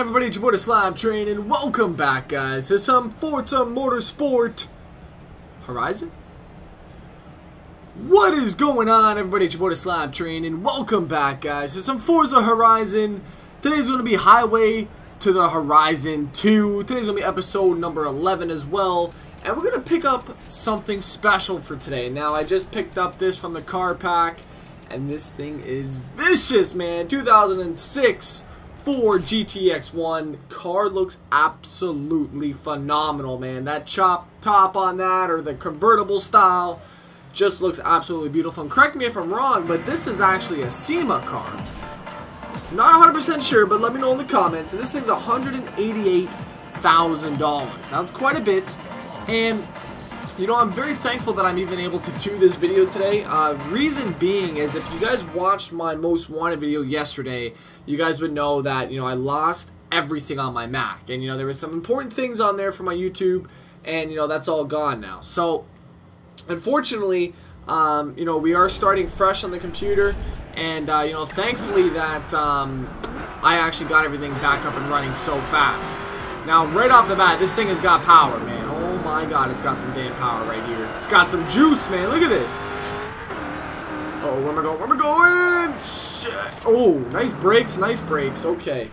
everybody, it's your boy, the SLAP Train, and welcome back, guys, to some Forza Motorsport Horizon? What is going on, everybody? It's your boy, the SLAP Train, and welcome back, guys, to some Forza Horizon. Today's going to be Highway to the Horizon 2. Today's going to be episode number 11 as well, and we're going to pick up something special for today. Now, I just picked up this from the car pack, and this thing is vicious, man. 2006. For GTX1 car looks absolutely phenomenal, man. That chop top on that, or the convertible style, just looks absolutely beautiful. And correct me if I'm wrong, but this is actually a SEMA car. Not 100% sure, but let me know in the comments. And this thing's $188,000. Now, it's quite a bit, and you know, I'm very thankful that I'm even able to do this video today. Reason being is, if you guys watched my most wanted video yesterday, you guys would know that, you know, I lost everything on my Mac. And, you know, there was some important things on there for my YouTube, and, you know, that's all gone now. So, unfortunately, you know, we are starting fresh on the computer. And, you know, thankfully that I actually got everything back up and running so fast. Now, right off the bat, this thing has got power, man. My god, it's got some damn power right here. It's got some juice, man. Look at this. Oh, where am I going? Where am I going? Shit. Oh, nice brakes, nice brakes. Okay.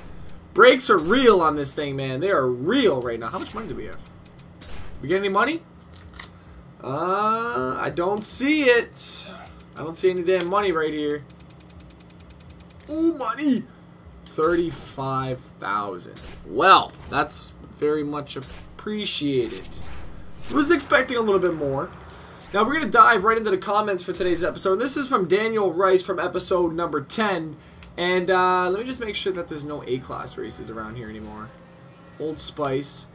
Brakes are real on this thing, man. They are real right now. How much money do we have? We get any money? I don't see it. I don't see any damn money right here. Oh, money. 35,000. Well, that's very much appreciated. Was expecting a little bit more. Now we're going to dive right into the comments for today's episode. This is from Daniel Rice from episode number 10. And let me just make sure that there's no A-class races around here anymore. Old Spice.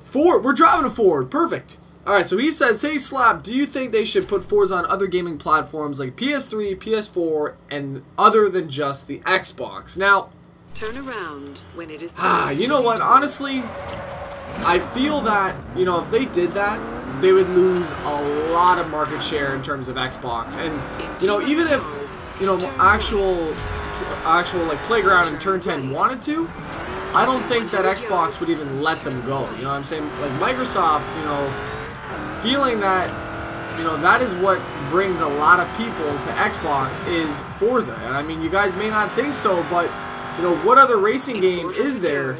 Ford. We're driving a Ford. Perfect. Alright, so he says, hey Slap, do you think they should put Forza on other gaming platforms like PS3, PS4, and other than just the Xbox? Now, turn around when it is you know what? Honestly, I feel that, you know, if they did that, they would lose a lot of market share in terms of Xbox. And, you know, even if, you know, actual like Playground and Turn 10 wanted to, I don't think that Xbox would even let them go. You know what I'm saying? Like Microsoft, you know, feeling that, you know, that is what brings a lot of people to Xbox is Forza. And I mean, you guys may not think so, but you know, what other racing game is there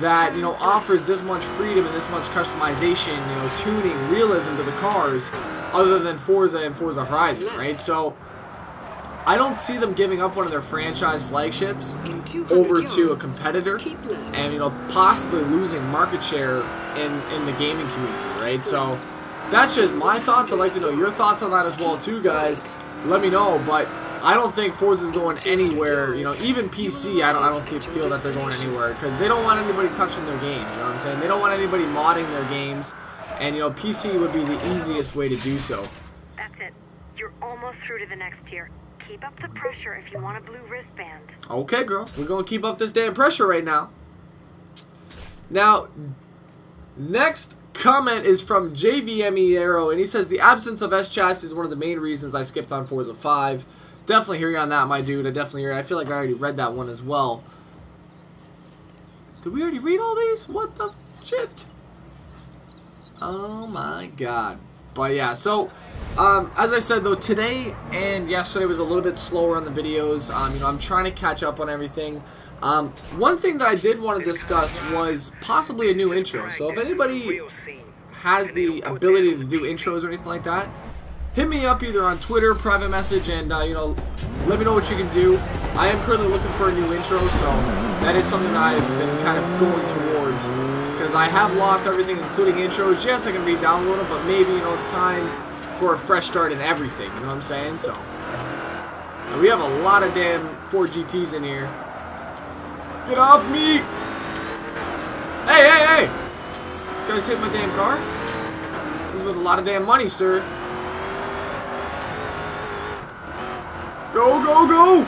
that, you know, offers this much freedom and this much customization, you know, tuning, realism to the cars other than Forza and Forza Horizon, right? So, I don't see them giving up one of their franchise flagships over to a competitor and, you know, possibly losing market share in the gaming community, right? So, that's just my thoughts. I'd like to know your thoughts on that as well, too, guys. Let me know, but I don't think Forza's going anywhere, you know, even PC, I don't feel that they're going anywhere, because they don't want anybody touching their games, you know what I'm saying? They don't want anybody modding their games, and, you know, PC would be the easiest way to do so. That's it. You're almost through to the next tier. Keep up the pressure if you want a blue wristband. Okay, girl. We're going to keep up this damn pressure right now. Now, next comment is from JVMiero, and he says, the absence of S-Chassis is one of the main reasons I skipped on Forza 5. Definitely hear you on that, my dude. I definitely hear you. I feel like I already read that one as well. Did we already read all these? What the shit? Oh my god. But yeah, so as I said though, today and yesterday was a little bit slower on the videos. You know, I'm trying to catch up on everything. One thing that I did want to discuss was possibly a new intro. So if anybody has the ability to do intros or anything like that, hit me up either on Twitter, private message, and, you know, let me know what you can do. I am currently looking for a new intro, so that is something that I've been kind of going towards, because I have lost everything, including intros. Yes, I can re-download them, but maybe, you know, it's time for a fresh start in everything, you know what I'm saying? So, now we have a lot of damn Ford GTs in here. Get off me! Hey, hey, hey! This guy's hitting my damn car. This is with a lot of damn money, sir. Go, go, go!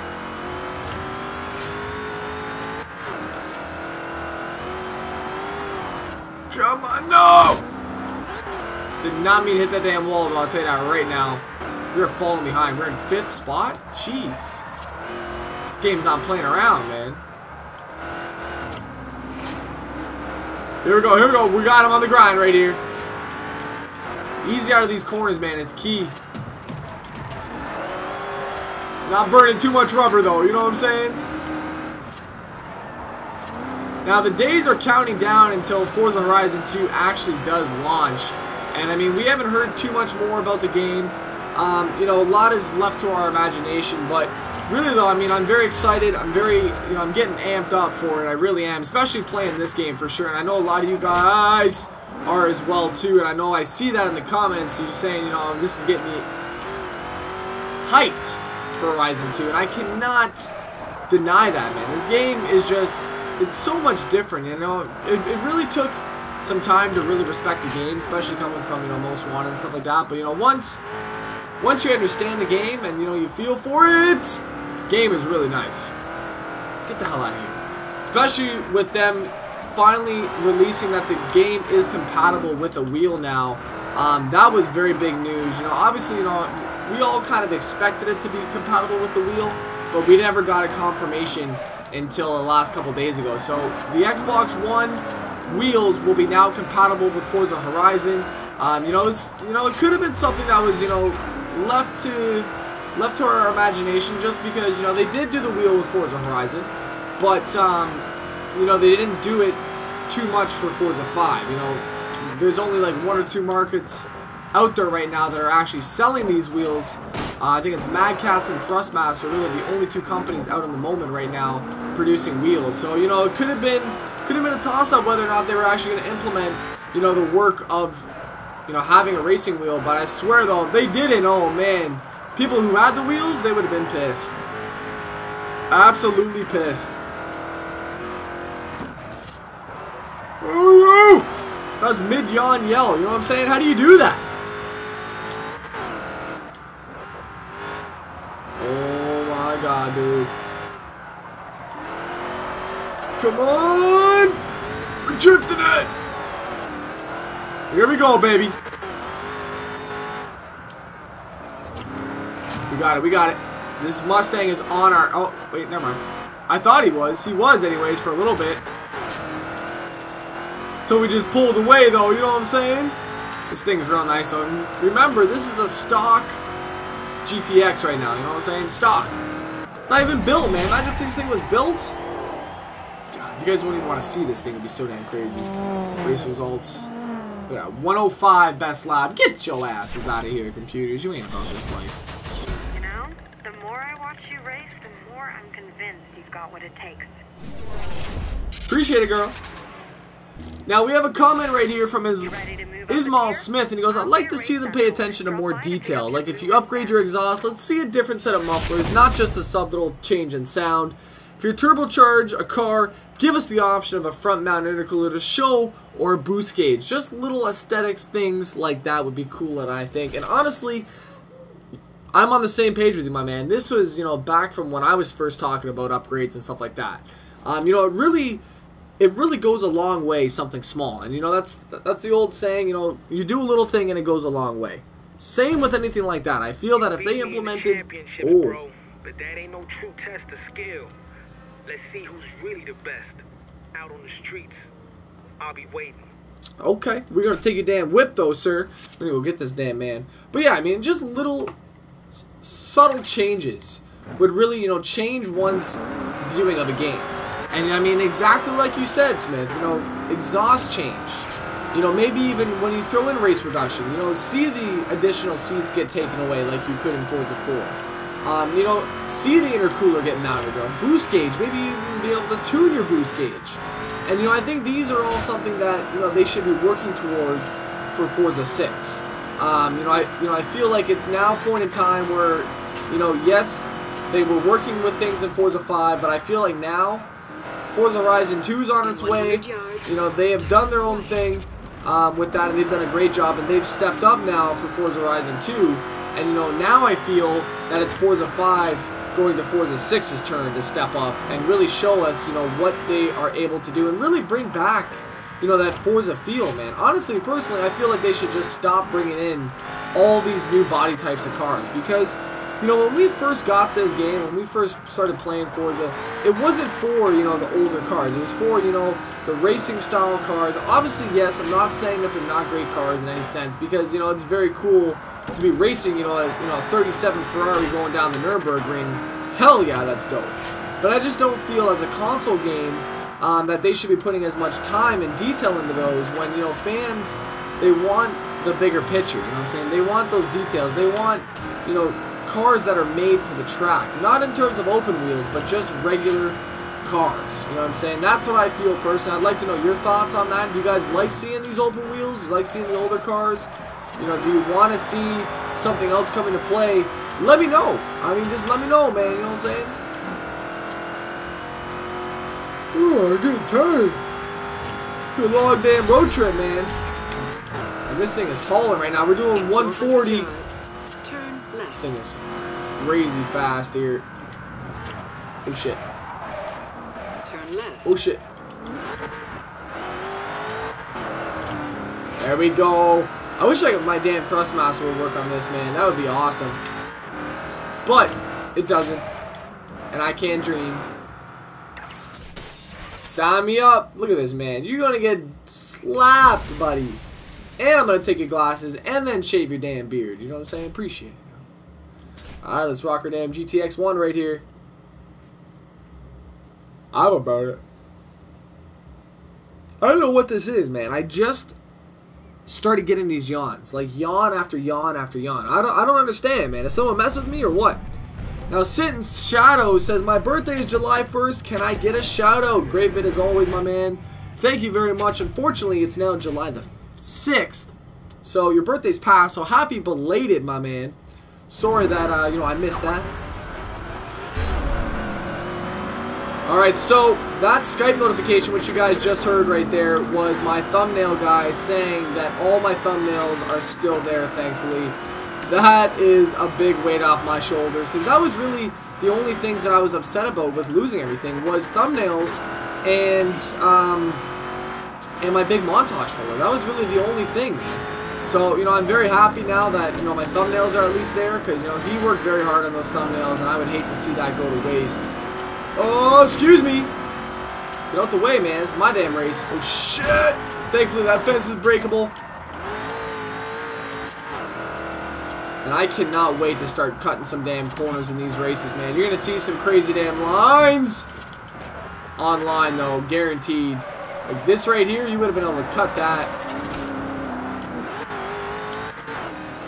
Come on, no! Did not mean to hit that damn wall, though, I'll tell you that right now. We're falling behind. We're in 5th spot? Jeez. This game's not playing around, man. Here we go, here we go. We got him on the grind right here. Easy out of these corners, man. It's key. Not burning too much rubber, though. You know what I'm saying? Now, the days are counting down until Forza Horizon 2 actually does launch. And, I mean, we haven't heard too much more about the game. You know, a lot is left to our imagination, but... really though, I mean, I'm very excited, I'm very, you know, I'm getting amped up for it, I really am, especially playing this game for sure, and I know a lot of you guys are as well too, and I know I see that in the comments, you're saying, you know, this is getting me hyped for Horizon 2, and I cannot deny that, man. This game is just, it's so much different, you know, it really took some time to really respect the game, especially coming from, you know, Most Wanted and stuff like that, but, you know, once you understand the game and, you know, you feel for it, game is really nice. Get the hell out of here. Especially with them finally releasing that the game is compatible with a wheel now. That was very big news. You know, obviously, you know, we all kind of expected it to be compatible with the wheel, but we never got a confirmation until the last couple days ago. So the Xbox One wheels will be now compatible with Forza Horizon. You know, it could have been something that was, you know, left to our imagination, just because, you know, they did do the wheel with Forza Horizon, but you know, they didn't do it too much for Forza 5. You know, there's only like one or two markets out there right now that are actually selling these wheels. I think it's Mad Catz and Thrustmaster are really the only two companies out in the moment right now producing wheels. So, you know, it could have been a toss-up whether or not they were actually going to implement, you know, the work of, you know, having a racing wheel. But I swear though, if they didn't, oh man, people who had the wheels, they would have been pissed. Absolutely pissed. Ooh, that was mid-yawn yell, you know what I'm saying? How do you do that? Oh my god, dude. Come on! We're drifting it! Here we go, baby. We got it, we got it. This Mustang is on our... oh, wait, never mind. I thought he was. He was, anyways, for a little bit. Until we just pulled away, though, you know what I'm saying? This thing's real nice, though. Remember, this is a stock GTX right now, you know what I'm saying? Stock. It's not even built, man. Imagine if this thing was built. God, you guys wouldn't even want to see this thing. It would be so damn crazy. Race results... yeah, 105 best lab. Get your asses out of here, computers. You ain't about this life. You know, the more I watch you race, the more I'm convinced you've got what it takes. Appreciate it, girl. Now, we have a comment right here from Ismail Smith, and he goes, I'd like to see them pay attention to more detail. Like, if you upgrade your exhaust, let's see a different set of mufflers, not just a subtle change in sound. If you're turbocharged a car, give us the option of a front-mounted intercooler to show or a boost gauge. Just little aesthetics, things like that would be cool, and I think. And honestly, I'm on the same page with you, my man. This was, you know, back from when I was first talking about upgrades and stuff like that. You know, it really goes a long way, something small. And, you know, that's the old saying, you know, you do a little thing and it goes a long way. Same with anything like that. I feel that if they implemented... oh, but that ain't no true test of skill. Let's see who's really the best out on the streets. I'll be waiting. Okay, we're gonna take your damn whip though, sir. We're gonna go get this damn man. But yeah, I mean, just little subtle changes would really, you know, change one's viewing of a game. And I mean, exactly like you said, Smith, you know, exhaust change. You know, maybe even when you throw in race reduction, you know, see the additional seats get taken away like you could in Forza 4. You know, see the intercooler get mounted on boost gauge. Maybe even be able to tune your boost gauge. And, you know, I think these are all something that, you know, they should be working towards for Forza 6. I feel like it's now a point in time where, you know, yes, they were working with things in Forza 5, but I feel like now Forza Horizon 2 is on its way. You know, they have done their own thing with that, and they've done a great job, and they've stepped up now for Forza Horizon 2. And, you know, now I feel that it's Forza 5 going to Forza 6's turn to step up and really show us, you know, what they are able to do and really bring back, you know, that Forza feel, man. Honestly, personally, I feel like they should just stop bringing in all these new body types of cars, because You know, when we first got this game, when we first started playing Forza, it wasn't for, you know, the older cars. It was for, you know, the racing style cars. Obviously, yes, I'm not saying that they're not great cars in any sense, because, you know, it's very cool to be racing, you know, a 37 Ferrari going down the Nürburgring. Hell yeah, that's dope. But I just don't feel as a console game that they should be putting as much time and detail into those when, you know, fans, they want the bigger picture, you know what I'm saying? They want those details. They want, you know, cars that are made for the track. Not in terms of open wheels, but just regular cars, you know what I'm saying? That's what I feel personally. I'd like to know your thoughts on that. Do you guys like seeing these open wheels? Do you like seeing the older cars? You know, do you want to see something else come into play? Let me know. I mean, just let me know, man, you know what I'm saying? Ooh, I'm getting tired. Good long damn road trip, man. And this thing is hauling right now. We're doing 140. This thing is crazy fast here. Oh shit. Oh shit. There we go. I wish I could, my damn Thrustmaster would work on this, man. That would be awesome. But it doesn't. And I can't dream. Sign me up. Look at this, man. You're going to get slapped, buddy. And I'm going to take your glasses and then shave your damn beard. You know what I'm saying? Appreciate it. Alright, let's rock our damn GTX1 right here. I'm about it. I don't know what this is, man. I just started getting these yawns. Like, yawn after yawn after yawn. I don't understand, man. Is someone messing with me or what? Now, Sittin's Shadow says, my birthday is July 1st. Can I get a shout-out? Great bit as always, my man. Thank you very much. Unfortunately, it's now July the 6th. So, your birthday's passed. So, happy belated, my man. Sorry that, you know, I missed that. Alright, so, that Skype notification, which you guys just heard right there, was my thumbnail guy saying that all my thumbnails are still there, thankfully. That is a big weight off my shoulders, because that was really the only things that I was upset about with losing everything was thumbnails and my big montage folder. That was really the only thing. So, you know, I'm very happy now that, you know, my thumbnails are at least there, because, you know, he worked very hard on those thumbnails, and I would hate to see that go to waste. Oh, excuse me! Get out the way, man. It's my damn race. Oh, shit! Thankfully, that fence is breakable. And I cannot wait to start cutting some damn corners in these races, man. You're going to see some crazy damn lines online, though, guaranteed. Like this right here, you would have been able to cut that.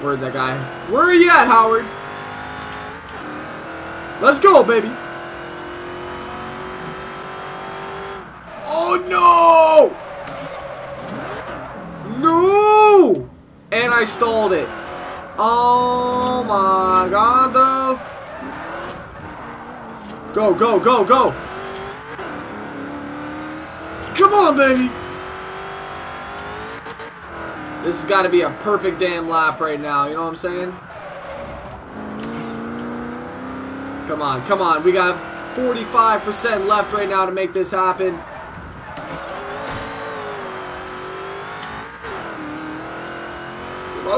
Where's that guy? Where are you at, Howard? Let's go, baby. Oh, no! No! And I stalled it. Oh my god, though. Go, go, go, go. Come on, baby. This has got to be a perfect damn lap right now. You know what I'm saying? Come on, come on. We got 45% left right now to make this happen.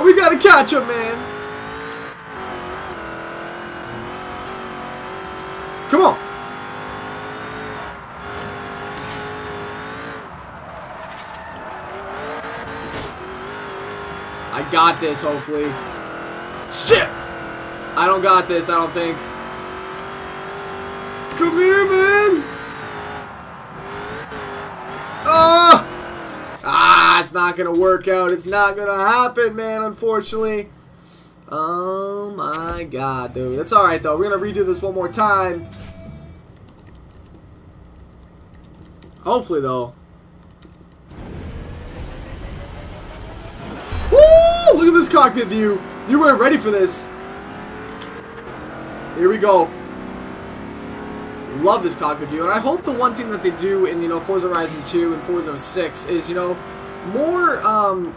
We gotta catch him, man. Come on. I got this, hopefully. Shit! I don't got this, I don't think. Come here, man. Ah! It's not gonna work out. It's not gonna happen, man, unfortunately. Oh my god, dude. It's alright though. We're gonna redo this one more time. Hopefully though. Woo! Look at this cockpit view. You weren't ready for this. Here we go. Love this cockpit view, and I hope the one thing that they do in, you know, Forza Horizon 2 and Forza 6 is, you know, more,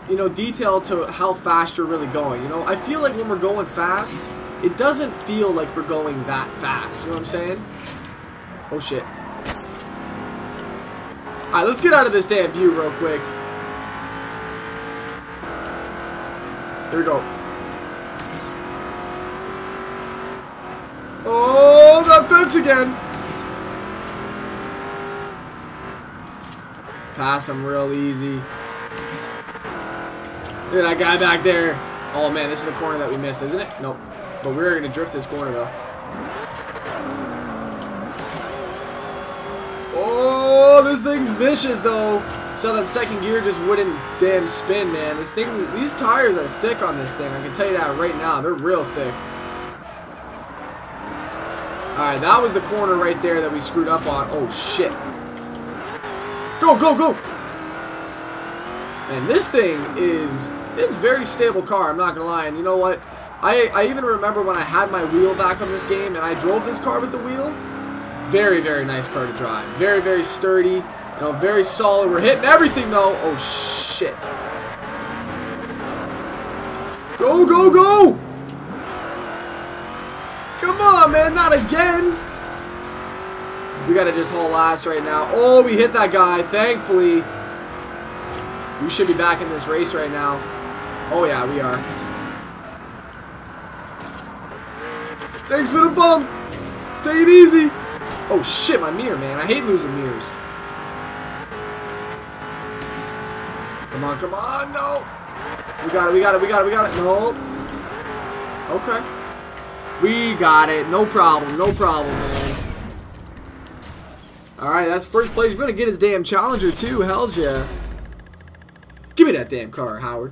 you know, detail to how fast you're really going. You know, I feel like when we're going fast, it doesn't feel like we're going that fast. You know what I'm saying? Oh, shit. Alright, let's get out of this damn view real quick. Here we go. that fence again. Pass him real easy. Look at that guy back there. Oh man, this is the corner that we missed, isn't it? Nope. But we're gonna drift this corner though. Oh, this thing's vicious though. So that second gear just wouldn't damn spin, man. This thing, these tires are thick on this thing. I can tell you that right now. They're real thick. Alright, that was the corner right there that we screwed up on. Oh shit. Go, go, go! And this thing is, it's very stable car, I'm not gonna lie. And you know what? I even remember when I had my wheel back on this game and I drove this car with the wheel. Very, very nice car to drive. Very, very sturdy. You know, very solid. We're hitting everything though. Oh shit. Go, go, go! Come on, man, not again! We gotta just haul ass right now. Oh, we hit that guy, thankfully. We should be back in this race right now. Oh yeah, we are. Thanks for the bump! Take it easy! Oh shit, my mirror, man. I hate losing mirrors. Come on, come on, no! We got it, we got it, we got it, we got it. No. Okay. We got it. No problem, no problem, man. Alright, that's first place. We're gonna get his damn Challenger too, hells yeah. Give me that damn car, Howard.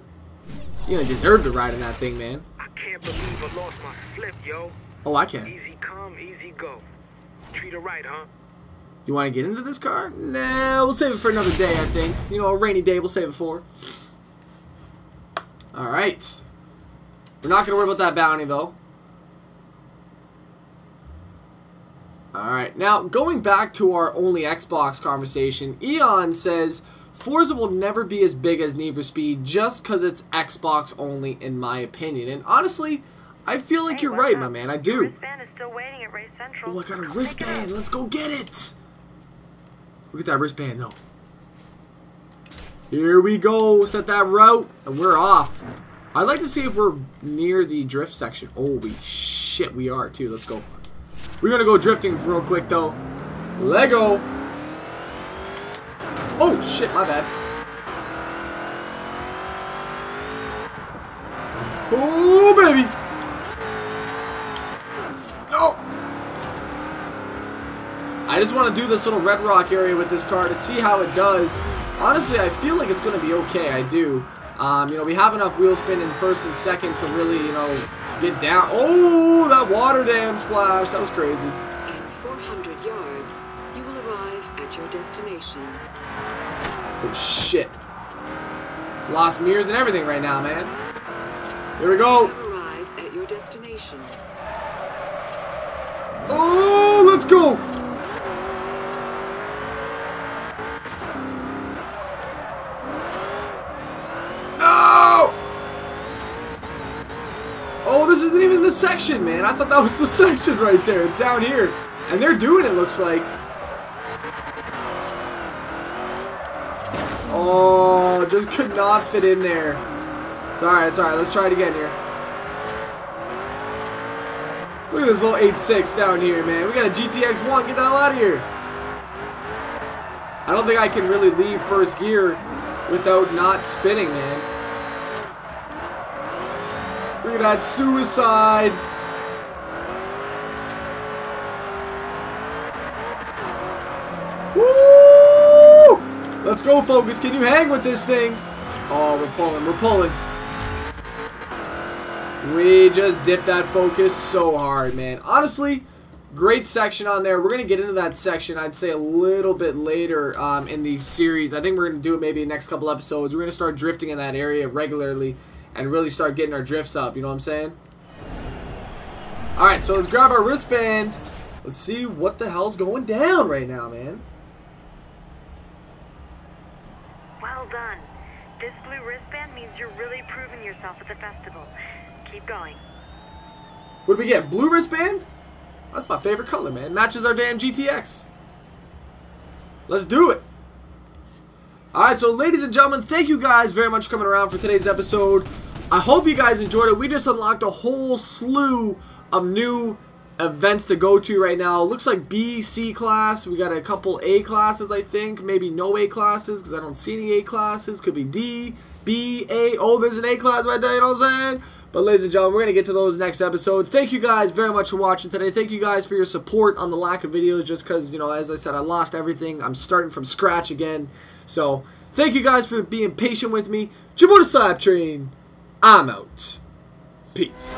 You gonna deserve to ride in that thing, man. I can't believe I lost my flip, yo. Oh, I can. Easy come, easy go. Treat her right, huh? You wanna get into this car? Nah, we'll save it for another day, I think. You know, a rainy day, we'll save it for. Alright. We're not gonna worry about that bounty though. Alright, now going back to our only Xbox conversation, Eon says, Forza will never be as big as Need for Speed just because it's Xbox only, in my opinion. And honestly, I feel like you're right, my man, I do. Wristband is still waiting at Race Central. Oh, I got a wristband, let's go get it! Look at that wristband, though. Here we go, set that route, and we're off. I'd like to see if we're near the drift section. Holy shit, we are, too, let's go. We're gonna go drifting real quick though. Lego. Oh shit, my bad. Oh baby. No. I just want to do this little red rock area with this car to see how it does. Honestly, I feel like it's gonna be okay. I do. You know, we have enough wheel spin in first and second to really, you know, get down. Oh, that water dam splash. That was crazy. At 400 yards, you will arrive at your destination. Oh, shit. Lost mirrors and everything right now, man. Here we go. You arrive at your destination. Oh, let's go. Section, man. I thought that was the section right there. It's down here. And they're doing it, looks like. Oh, just could not fit in there. It's alright, it's alright. Let's try it again here. Look at this little 8.6 down here, man. We got a GTX1. Get the hell out of here. I don't think I can really leave first gear without not spinning, man. Look at that suicide! Woo! Let's go, Focus. Can you hang with this thing? Oh, we're pulling. We're pulling. We just dipped that Focus so hard, man. Honestly, great section on there. We're going to get into that section, I'd say, a little bit later in the series. I think we're going to do it maybe in the next couple episodes. We're going to start drifting in that area regularly and really start getting our drifts up, you know what I'm saying? Alright, so let's grab our wristband. Let's see what the hell's going down right now, man. Well done. This blue wristband means you're really proving yourself at the festival. Keep going. What did we get? Blue wristband? That's my favorite color, man. Matches our damn GTX. Let's do it. Alright, so ladies and gentlemen, thank you guys very much for coming around for today's episode. I hope you guys enjoyed it. We just unlocked a whole slew of new events to go to right now. Looks like B, C class. We got a couple A classes, I think. Maybe no A classes because I don't see any A classes. Could be D, B, A. Oh, there's an A class right there, you know what I'm saying? But ladies and gentlemen, we're going to get to those next episode. Thank you guys very much for watching today. Thank you guys for your support on the lack of videos just because, you know, as I said, I lost everything. I'm starting from scratch again. So, thank you guys for being patient with me. Jabota Slap Train, I'm out. Peace.